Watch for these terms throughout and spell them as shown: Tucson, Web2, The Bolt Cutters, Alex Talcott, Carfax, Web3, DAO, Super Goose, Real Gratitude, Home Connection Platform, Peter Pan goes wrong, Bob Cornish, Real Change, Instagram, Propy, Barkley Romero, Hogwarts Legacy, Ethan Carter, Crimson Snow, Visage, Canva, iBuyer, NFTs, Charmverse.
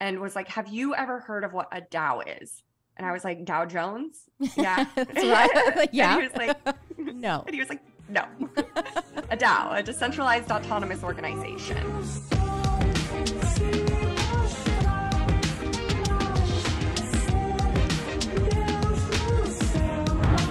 and was like, have you ever heard of what a DAO is? And I was like, Dow Jones? Yeah. Yeah. And he was like, no. And he was like, no. A DAO, a decentralized autonomous organization.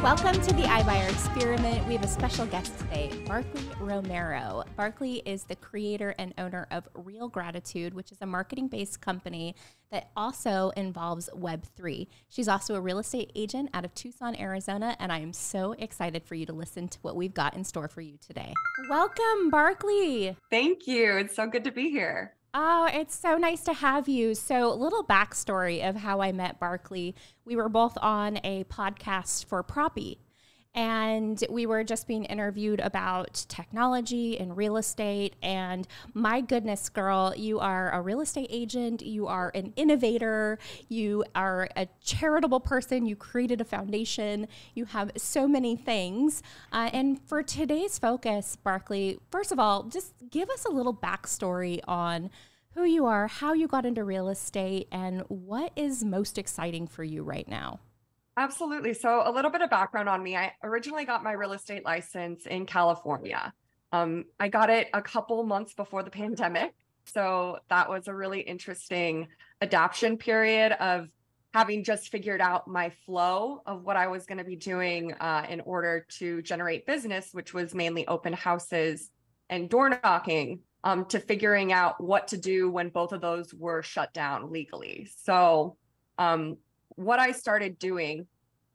Welcome to the iBuyer Experiment. We have a special guest today, Barkley Romero. Barkley is the creator and owner of Real Gratitude, which is a marketing-based company that also involves Web3. She's also a real estate agent out of Tucson, Arizona, and I am so excited for you to listen to what we've got in store for you today. Welcome, Barkley. Thank you. It's so good to be here. Oh, it's so nice to have you. So, little backstory of how I met Barkley. We were both on a podcast for Propy, and we were just being interviewed about technology and real estate. And my goodness, girl, you are a real estate agent. You are an innovator. You are a charitable person. You created a foundation. You have so many things. And for today's focus, Barkley, first of all, just give us a little backstory on who you are, how you got into real estate, and what is most exciting for you right now. Absolutely. So a little bit of background on me. I originally got my real estate license in California. I got it a couple months before the pandemic. So that was a really interesting adaptation period of having just figured out my flow of what I was going to be doing in order to generate business, which was mainly open houses and door knocking, to figuring out what to do when both of those were shut down legally. So, what I started doing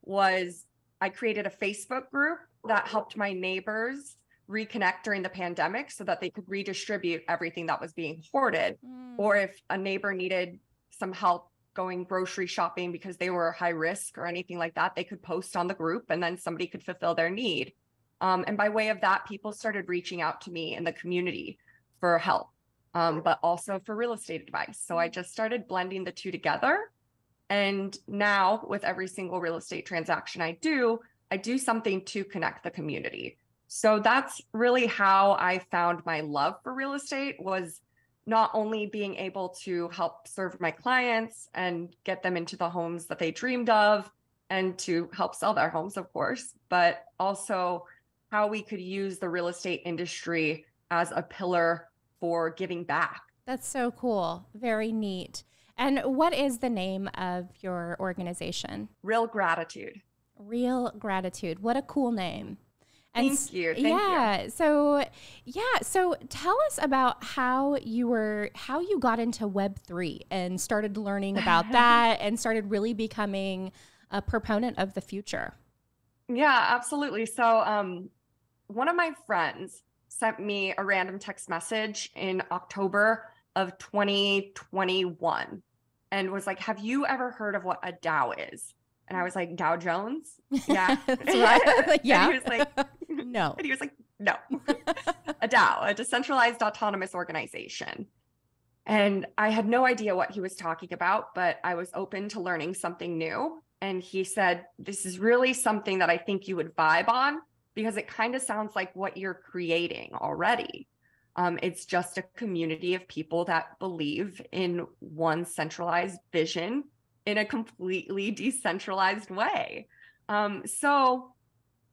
was I created a Facebook group that helped my neighbors reconnect during the pandemic so that they could redistribute everything that was being hoarded. Or if a neighbor needed some help going grocery shopping because they were high risk or anything like that, they could post on the group and then somebody could fulfill their need. And by way of that, people started reaching out to me in the community for help, but also for real estate advice. So I just started blending the two together. And now with every single real estate transaction I do something to connect the community. So that's really how I found my love for real estate, was not only being able to help serve my clients and get them into the homes that they dreamed of and to help sell their homes, of course, but also how we could use the real estate industry as a pillar for giving back. That's so cool. Very neat. And what is the name of your organization? Real Gratitude. Real Gratitude. What a cool name. And thank you. Thank you. So tell us about how you got into Web3 and started learning about that and started really becoming a proponent of the future. Yeah, absolutely. So one of my friends sent me a random text message in October of 2021 and was like, have you ever heard of what a DAO is? And I was like, Dow Jones? Yeah. Yeah. And he was like, no. And he was like, no. A DAO, a decentralized autonomous organization. And I had no idea what he was talking about, but I was open to learning something new. And he said, this is really something that I think you would vibe on because it kind of sounds like what you're creating already. It's just a community of people that believe in one centralized vision in a completely decentralized way. So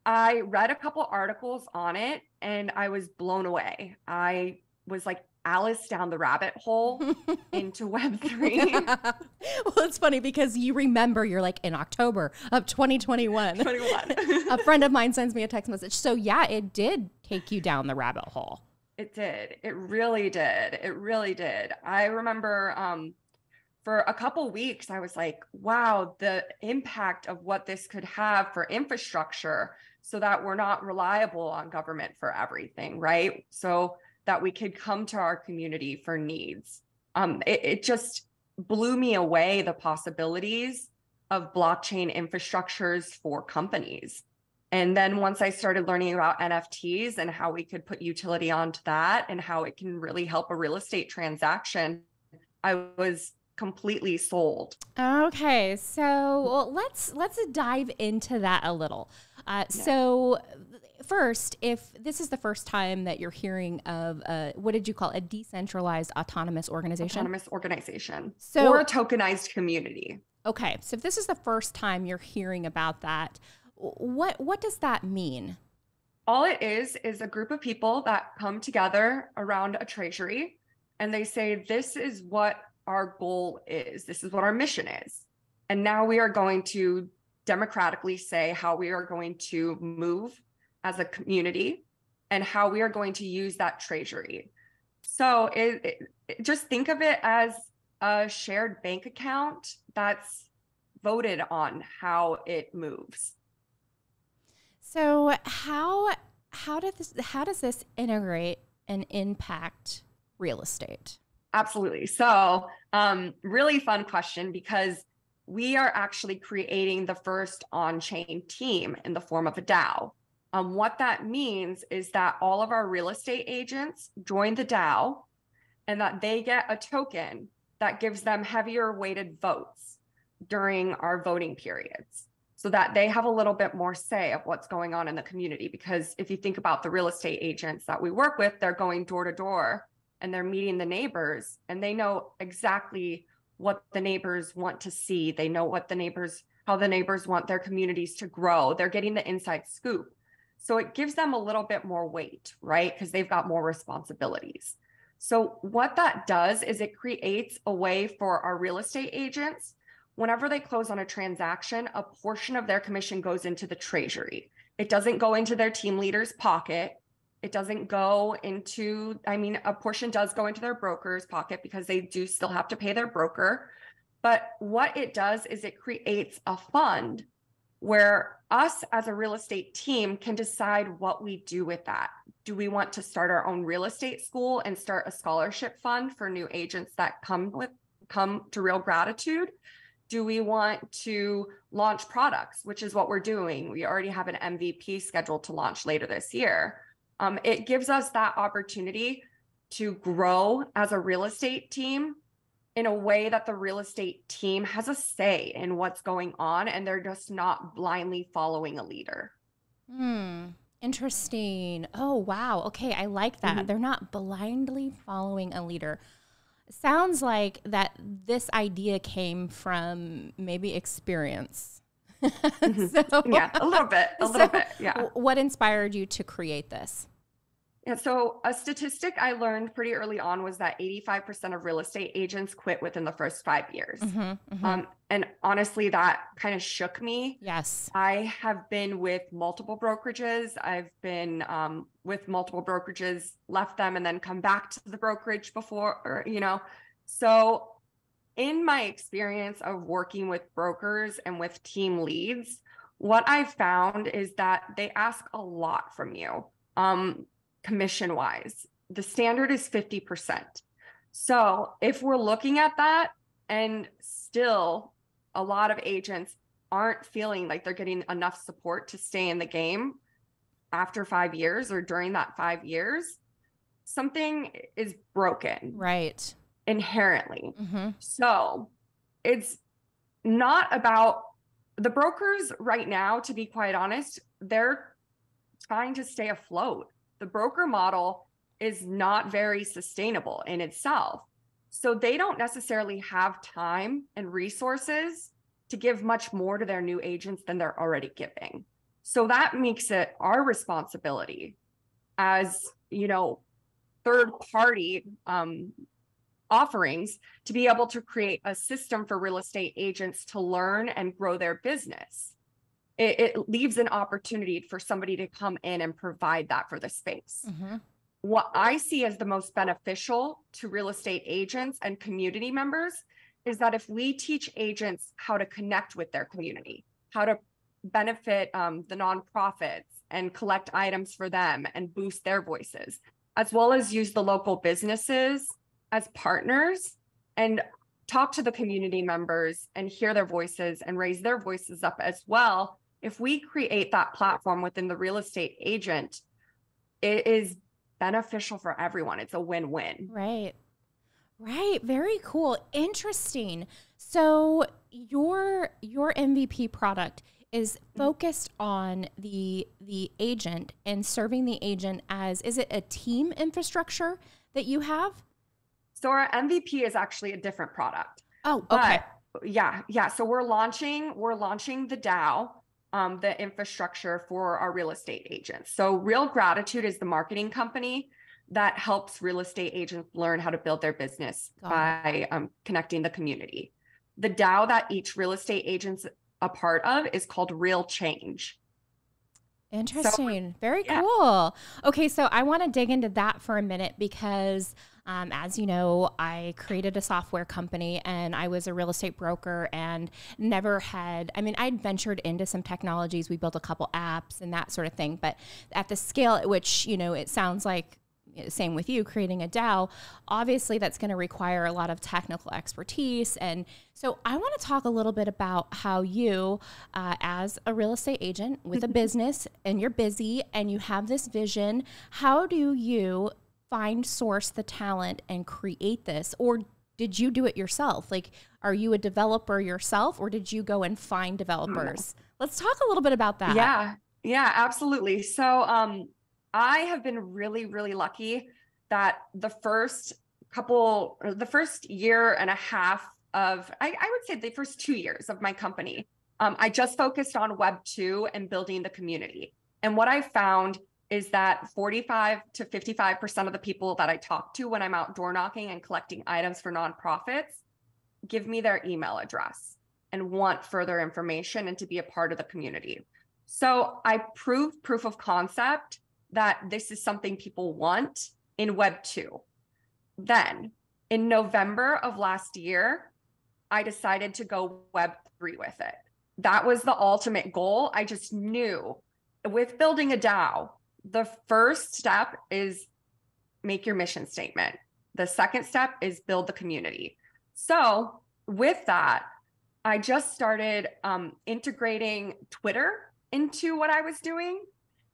I read a couple articles on it and I was blown away. I was like Alice down the rabbit hole into Web3. Well, it's funny because you remember, you're like in October of 2021. A friend of mine sends me a text message. So yeah, it did take you down the rabbit hole. It did. It really did. It really did. I remember for a couple weeks, I was like, wow, the impact of what this could have for infrastructure so that we're not reliable on government for everything, right? So that we could come to our community for needs. It just blew me away, the possibilities of blockchain infrastructures for companies. And then once I started learning about NFTs and how we could put utility onto that and how it can really help a real estate transaction, I was completely sold. Okay, so let's dive into that a little. So first, if this is the first time that you're hearing of a, what did you call a decentralized autonomous organization? Autonomous organization, so, or a tokenized community. Okay, so if this is the first time you're hearing about that, what does that mean? All it is a group of people that come together around a treasury and they say, this is what our goal is. This is what our mission is. And now we are going to democratically say how we are going to move as a community and how we are going to use that treasury. So just think of it as a shared bank account that's voted on how it moves. So how does this integrate and impact real estate? Absolutely. So really fun question, because we are actually creating the first on-chain team in the form of a DAO. What that means is that all of our real estate agents join the DAO and that they get a token that gives them heavier weighted votes during our voting periods, so that they have a little bit more say of what's going on in the community. Because if you think about the real estate agents that we work with, they're going door to door and they're meeting the neighbors, and they know exactly what the neighbors want to see. They know what the neighbors, how the neighbors want their communities to grow. They're getting the inside scoop. So it gives them a little bit more weight, right? Because they've got more responsibilities. So what that does is it creates a way for our real estate agents, whenever they close on a transaction, a portion of their commission goes into the treasury. It doesn't go into their team leader's pocket. It doesn't go into, I mean, a portion does go into their broker's pocket because they do still have to pay their broker. But what it does is it creates a fund where us as a real estate team can decide what we do with that. Do we want to start our own real estate school and start a scholarship fund for new agents that come to Real Gratitude? Do we want to launch products, which is what we're doing? We already have an MVP scheduled to launch later this year. It gives us that opportunity to grow as a real estate team in a way that the real estate team has a say in what's going on, and they're just not blindly following a leader. Hmm. Interesting. Oh, wow. Okay. I like that. Mm-hmm. They're not blindly following a leader. Sounds like that this idea came from maybe experience. So, yeah, a little bit. Yeah. What inspired you to create this? Yeah, so a statistic I learned pretty early on was that 85% of real estate agents quit within the first 5 years. Mm-hmm, mm-hmm. And honestly, that kind of shook me. Yes. I have been with multiple brokerages. I've been with multiple brokerages, left them and then come back to the brokerage before, or, you know. So in my experience of working with brokers and with team leads, what I found is that they ask a lot from you. Commission wise, the standard is 50%. So if we're looking at that and still a lot of agents aren't feeling like they're getting enough support to stay in the game after 5 years or during that 5 years, something is broken, right? Inherently. Mm-hmm. So it's not about the brokers right now, to be quite honest, they're trying to stay afloat. The broker model is not very sustainable in itself. So they don't necessarily have time and resources to give much more to their new agents than they're already giving. So that makes it our responsibility as, you know, third party offerings to be able to create a system for real estate agents to learn and grow their business. It leaves an opportunity for somebody to come in and provide that for the space. Mm-hmm. What I see as the most beneficial to real estate agents and community members is that if we teach agents how to connect with their community, how to benefit the nonprofits and collect items for them and boost their voices, as well as use the local businesses as partners and talk to the community members and hear their voices and raise their voices up as well. If we create that platform within the real estate agent, it is beneficial for everyone. It's a win-win. Right. Right. Very cool. Interesting. So your MVP product, is focused on the agent and serving the agent as, is it a team infrastructure that you have? So our MVP is actually a different product. Oh, okay. But yeah. So we're launching the DAO, the infrastructure for our real estate agents. So Real Gratitude is the marketing company that helps real estate agents learn how to build their business by connecting the community. The DAO that each real estate agent's a part of is called Real Change. Interesting. So, Very cool. Okay, so I want to dig into that for a minute because as you know, I created a software company and I was a real estate broker and never had, I mean, I'd ventured into some technologies. We built a couple apps and that sort of thing, but at the scale at which, you know, it sounds like same with you creating a DAO, obviously that's going to require a lot of technical expertise. And so I want to talk a little bit about how you, as a real estate agent with a business and you're busy and you have this vision, how do you find, source the talent and create this? Or did you do it yourself? Like, are you a developer yourself or did you go and find developers? Let's talk a little bit about that. Yeah, absolutely. So, I have been really, really lucky that the first 2 years of my company, I just focused on Web2 and building the community. And what I found is that 45 to 55% of the people that I talk to when I'm out door knocking and collecting items for nonprofits give me their email address and want further information and to be a part of the community. So I proved proof of concept that this is something people want in Web2. Then in November of last year, I decided to go Web3 with it. That was the ultimate goal. I just knew with building a DAO, the first step is make your mission statement. The second step is build the community. So with that, I just started integrating Twitter into what I was doing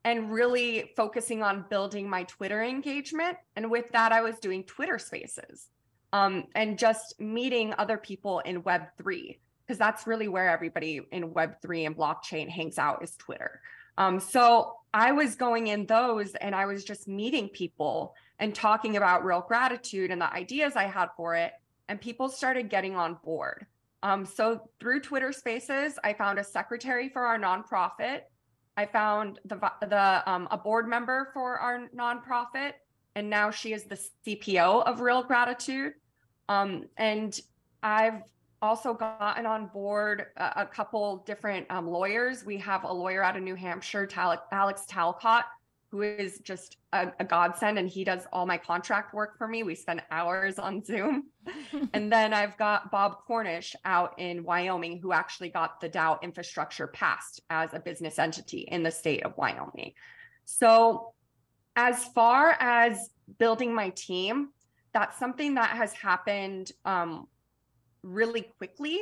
and really focusing on building my Twitter engagement. And with that, I was doing Twitter spaces and just meeting other people in Web3, because that's really where everybody in Web3 and blockchain hangs out, is Twitter. So I was going in those and I was just meeting people and talking about Real Gratitude and the ideas I had for it. And people started getting on board. So through Twitter spaces, I found a secretary for our nonprofit. I found a board member for our nonprofit, and now she is the CPO of Real Gratitude. And I've also gotten on board a couple different lawyers. We have a lawyer out of New Hampshire, Alex Talcott, who is just a godsend, and he does all my contract work for me. We spend hours on Zoom. And then I've got Bob Cornish out in Wyoming, who actually got the DAO infrastructure passed as a business entity in the state of Wyoming. So as far as building my team, that's something that has happened really quickly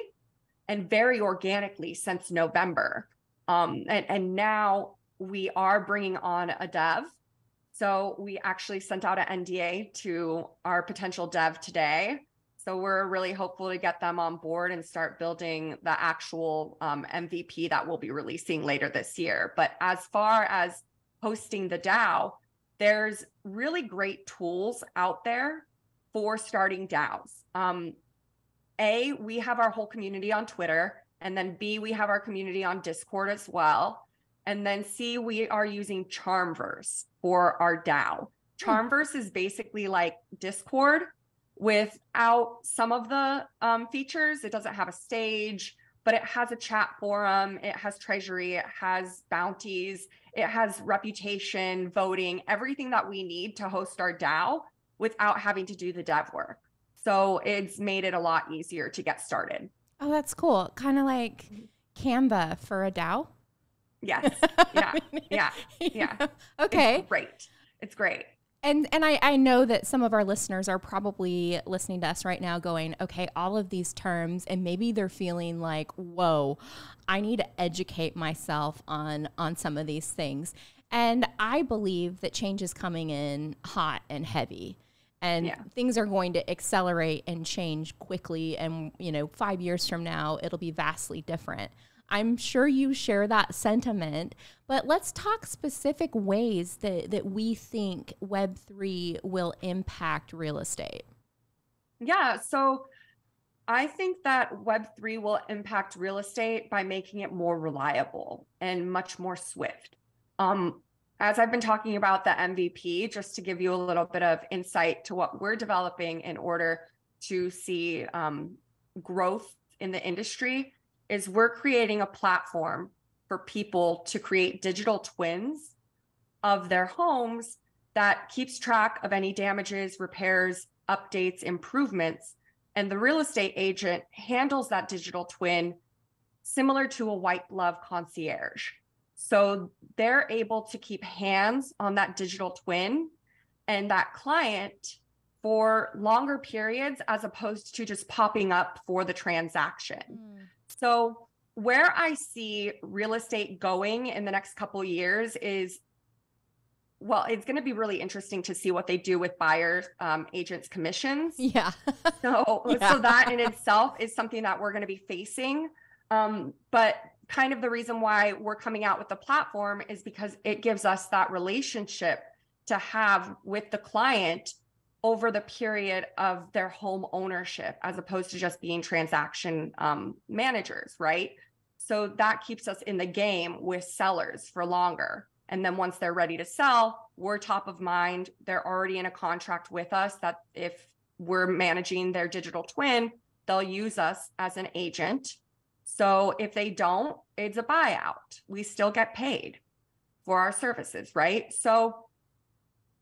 and very organically since November. And now we are bringing on a dev. So we actually sent out an NDA to our potential dev today. So we're really hopeful to get them on board and start building the actual MVP that we'll be releasing later this year. But as far as hosting the DAO, there's really great tools out there for starting DAOs. A, we have our whole community on Twitter. And then B, we have our community on Discord as well. And then C, we are using Charmverse for our DAO. Charmverse is basically like Discord without some of the features. It doesn't have a stage, but it has a chat forum. It has treasury. It has bounties. It has reputation, voting, everything that we need to host our DAO without having to do the dev work. So it's made it a lot easier to get started. Oh, that's cool. Kind of like Canva for a DAO. Yes. Yeah. Yeah. Yeah. Okay. It's great. It's great. And I know that some of our listeners are probably listening to us right now going, okay, all of these terms, and maybe they're feeling like, whoa, I need to educate myself on some of these things. And I believe that change is coming in hot and heavy. And things are going to accelerate and change quickly. And, you know, 5 years from now, it'll be vastly different. I'm sure you share that sentiment, but let's talk specific ways that we think Web3 will impact real estate. Yeah, so I think that Web3 will impact real estate by making it more reliable and much more swift. As I've been talking about the MVP, just to give you a little bit of insight to what we're developing in order to see growth in the industry, is we're creating a platform for people to create digital twins of their homes that keeps track of any damages, repairs, updates, improvements. And the real estate agent handles that digital twin similar to a white glove concierge. So they're able to keep hands on that digital twin and that client for longer periods, as opposed to just popping up for the transaction. So where I see real estate going in the next couple of years is, well, it's going to be really interesting to see what they do with buyers, agents' commissions. Yeah. So that in itself is something that we're going to be facing. But kind of the reason why we're coming out with the platform is because it gives us that relationship to have with the client over the period of their home ownership, as opposed to just being transaction managers, right? So that keeps us in the game with sellers for longer. And then once they're ready to sell, we're top of mind. They're already in a contract with us that if we're managing their digital twin, they'll use us as an agent. So if they don't, it's a buyout. We still get paid for our services, right? So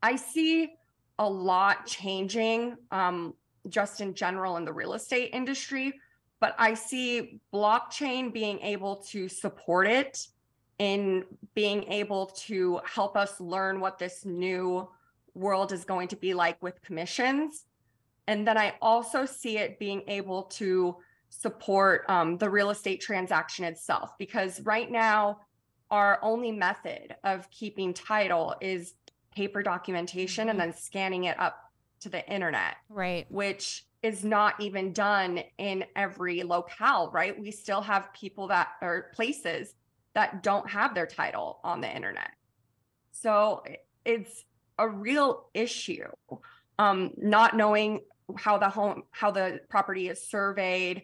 I see a lot changing just in general in the real estate industry, but I see blockchain being able to support it, in being able to help us learn what this new world is going to be like with commissions. And then I also see it being able to support the real estate transaction itself, because right now our only method of keeping title is paper documentation and then scanning it up to the internet, right? Which is not even done in every locale, right? We still have people that are places that don't have their title on the internet. So it's a real issue, not knowing how the property is surveyed,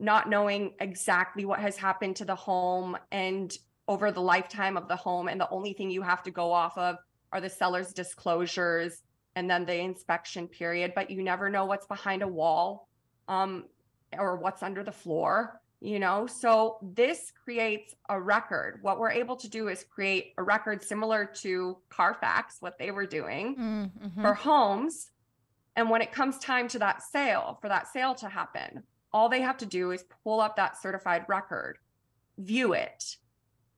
not knowing exactly what has happened to the home and over the lifetime of the home. And the only thing you have to go off of are the seller's disclosures and then the inspection period, but you never know what's behind a wall or what's under the floor, you know? So this creates a record. What we're able to do is create a record similar to Carfax, what they were doing for homes. And when it comes time to that sale, for that sale to happen, all they have to do is pull up that certified record, view it,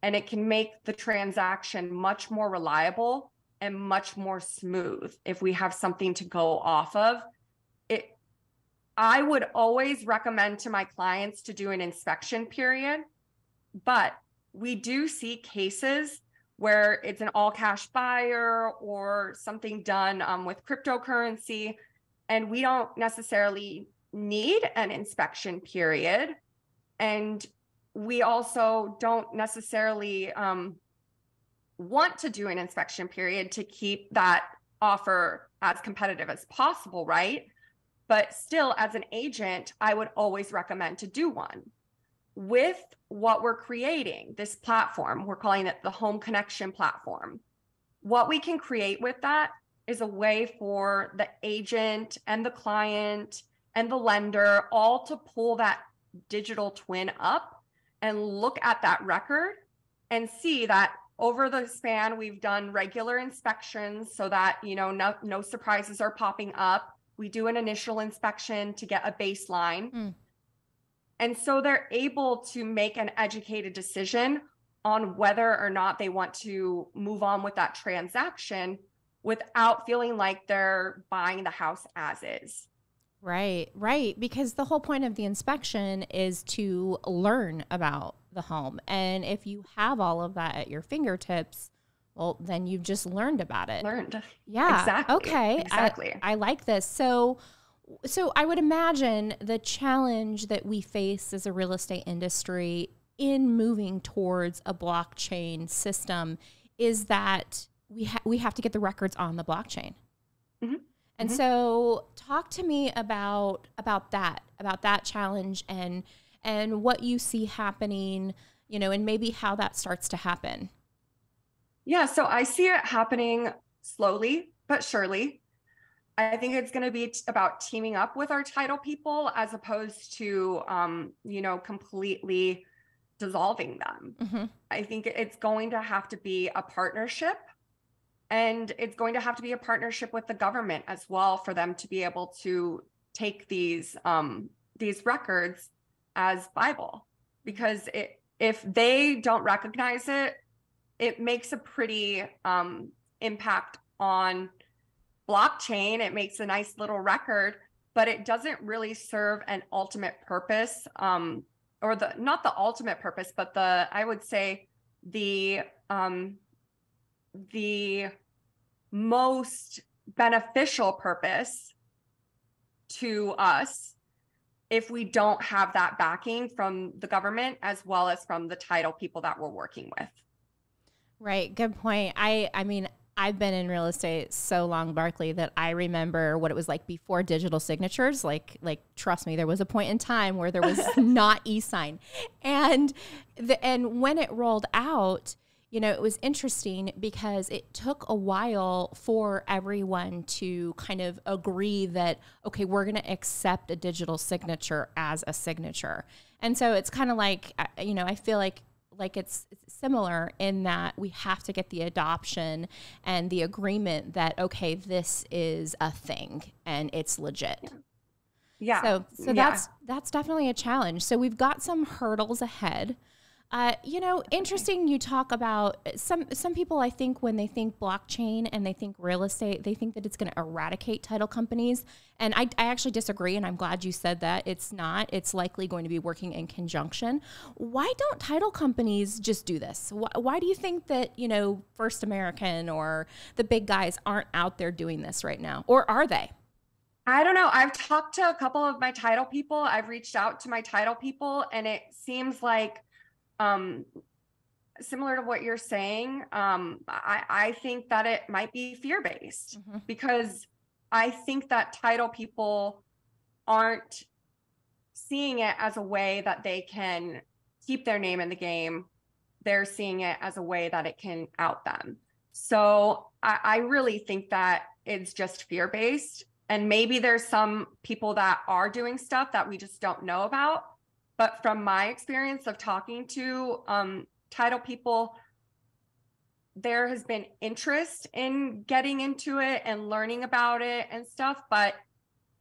and it can make the transaction much more reliable and much more smooth if we have something to go off of. I would always recommend to my clients to do an inspection period, but we do see cases where it's an all cash buyer or something done with cryptocurrency, and we don't necessarily need an inspection period. And we also don't necessarily want to do an inspection period to keep that offer as competitive as possible, right? But still, as an agent, I would always recommend to do one. With what we're creating, this platform, we're calling it the Home Connection Platform. What we can create with that is a way for the agent and the client and the lender all to pull that digital twin up and look at that record and see that over the span, we've done regular inspections so that, you know, no surprises are popping up. We do an initial inspection to get a baseline. And so they're able to make an educated decision on whether or not they want to move on with that transaction without feeling like they're buying the house as is. Right. Because the whole point of the inspection is to learn about the home. And if you have all of that at your fingertips, well, then you've just learned about it. Learned. Yeah. Exactly. Okay. Exactly. I like this. So I would imagine the challenge that we face as a real estate industry in moving towards a blockchain system is that we have to get the records on the blockchain. Mm-hmm. And mm-hmm. so talk to me about that challenge and what you see happening, you know, and maybe how that starts to happen. Yeah, so I see it happening slowly but surely. I think it's going to be about teaming up with our title people as opposed to, you know, completely dissolving them. Mm-hmm. I think it's going to have to be a partnership, and it's going to have to be a partnership with the government as well for them to be able to take these records as Bible, because if they don't recognize it, it makes a pretty impact on blockchain. It makes a nice little record, but it doesn't really serve an ultimate purpose, or the, not the ultimate purpose, but the, I would say the most beneficial purpose to us if we don't have that backing from the government as well as from the title people that we're working with. Right. Good point. I mean, I've been in real estate so long, Barkley, that I remember what it was like before digital signatures. Like, trust me, there was a point in time where there was not e-sign. And when it rolled out, you know, it was interesting because it took a while for everyone to kind of agree that, okay, we're going to accept a digital signature as a signature. And so it's kind of like, you know, I feel like it's similar in that we have to get the adoption and the agreement that, okay, this is a thing and it's legit. Yeah. So that's definitely a challenge. So we've got some hurdles ahead. You know, interesting you talk about some people, I think when they think blockchain and they think real estate, they think that it's going to eradicate title companies. And I actually disagree, and I'm glad you said that. It's not. It's likely going to be working in conjunction. Why don't title companies just do this? Why do you think that, you know, First American or the big guys aren't out there doing this right now? Or are they? I don't know. I've talked to a couple of my title people. I've reached out to my title people, and it seems like similar to what you're saying, I think that it might be fear-based, mm-hmm. because I think that title people aren't seeing it as a way that they can keep their name in the game. They're seeing it as a way that it can out them. So I really think that it's just fear-based, and maybe there's some people that are doing stuff that we just don't know about. But from my experience of talking to title people, there has been interest in getting into it and learning about it and stuff, but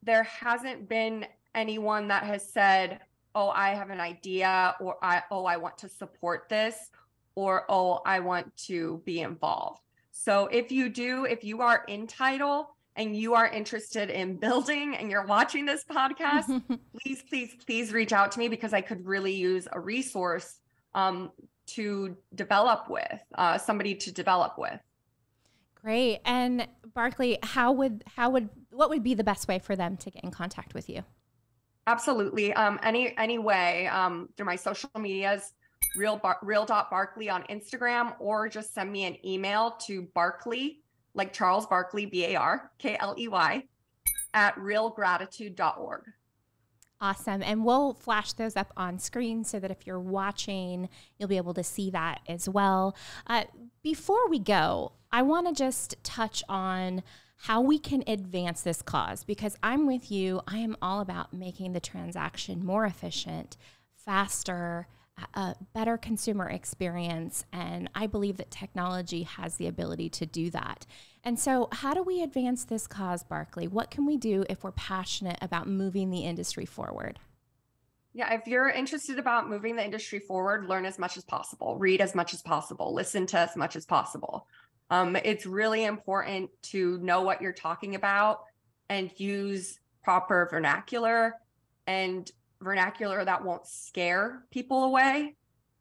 there hasn't been anyone that has said, oh, I have an idea, or I want to support this, or oh, I want to be involved. So if you are in title and you are interested in building and you're watching this podcast, please, please, please reach out to me, because I could really use a resource to develop with, somebody to develop with. Great. And Barkley, what would be the best way for them to get in contact with you? Absolutely. Any way, through my social medias, real.barkley on Instagram, or just send me an email to Barkley, like Charles Barkley, B-A-R-K-L-E-Y, at realgratitude.org. Awesome. And we'll flash those up on screen so that if you're watching, you'll be able to see that as well. Before we go, I want to just touch on how we can advance this cause, because I'm with you. I am all about making the transaction more efficient, faster, a better consumer experience, and I believe that technology has the ability to do that. And so how do we advance this cause, Barkley? What can we do if we're passionate about moving the industry forward? Yeah, if you're interested about moving the industry forward, learn as much as possible, read as much as possible, listen to as much as possible. It's really important to know what you're talking about and use proper vernacular that won't scare people away.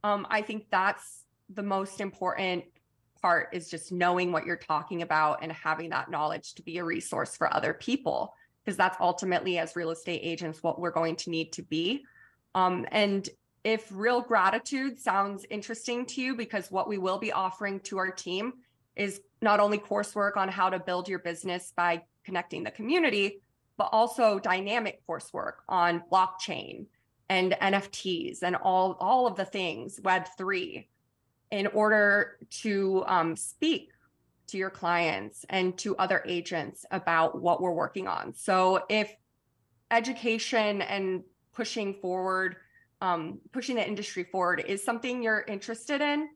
I think that's the most important part is just knowing what you're talking about and having that knowledge to be a resource for other people, because that's ultimately, as real estate agents, what we're going to need to be. And if Real Gratitude sounds interesting to you, because what we will be offering to our team is not only coursework on how to build your business by connecting the community, but also dynamic coursework on blockchain and NFTs and all of the things, Web3, in order to speak to your clients and to other agents about what we're working on. So if education and pushing forward, pushing the industry forward is something you're interested in,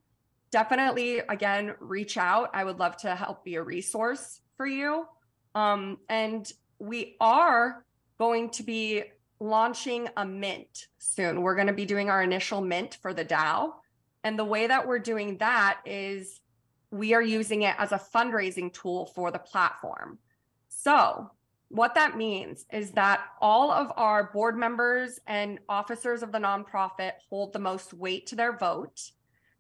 definitely, again, reach out. I would love to help be a resource for you. And we are going to be launching a mint soon. We're going to be doing our initial mint for the DAO. And the way that we're doing that is we are using it as a fundraising tool for the platform. So what that means is that all of our board members and officers of the nonprofit hold the most weight to their vote.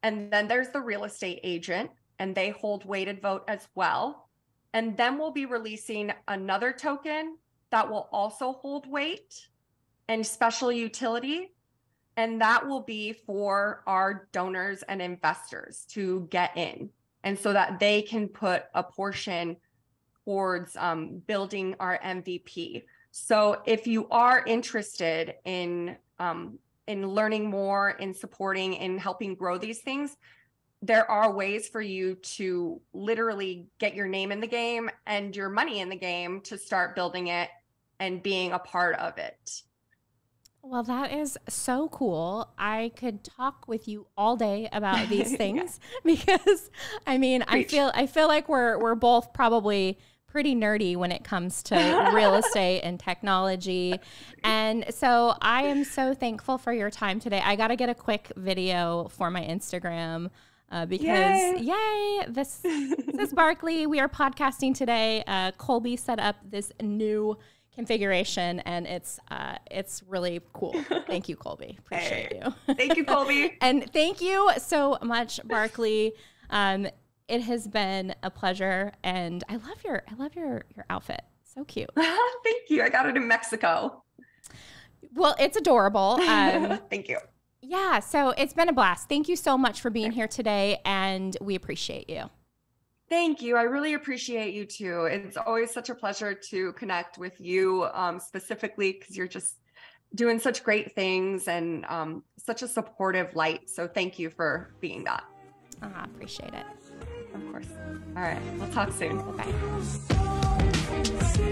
And then there's the real estate agent, and they hold weighted vote as well. And then we'll be releasing another token that will also hold weight and special utility. And that will be for our donors and investors to get in, and so that they can put a portion towards building our MVP. So if you are interested in learning more, in supporting, in helping grow these things, there are ways for you to literally get your name in the game and your money in the game to start building it and being a part of it. Well, that is so cool. I could talk with you all day about these things because, I mean, preach. I feel like we're both probably pretty nerdy when it comes to real estate and technology. And so I am so thankful for your time today. I got to get a quick video for my Instagram. Because yay, this is Barkley. We are podcasting today. Colby set up this new configuration, and it's really cool. Thank you, Colby. Appreciate you. Thank you, Colby. And thank you so much, Barkley. It has been a pleasure, and I love your outfit. So cute. Thank you. I got it in Mexico. Well, it's adorable. Thank you. Yeah, so it's been a blast. Thank you so much for being here today, and we appreciate you. Thank you. I really appreciate you too. It's always such a pleasure to connect with you, specifically because you're just doing such great things and such a supportive light. So thank you for being that. I appreciate it. Of course. All right. We'll talk soon. Bye.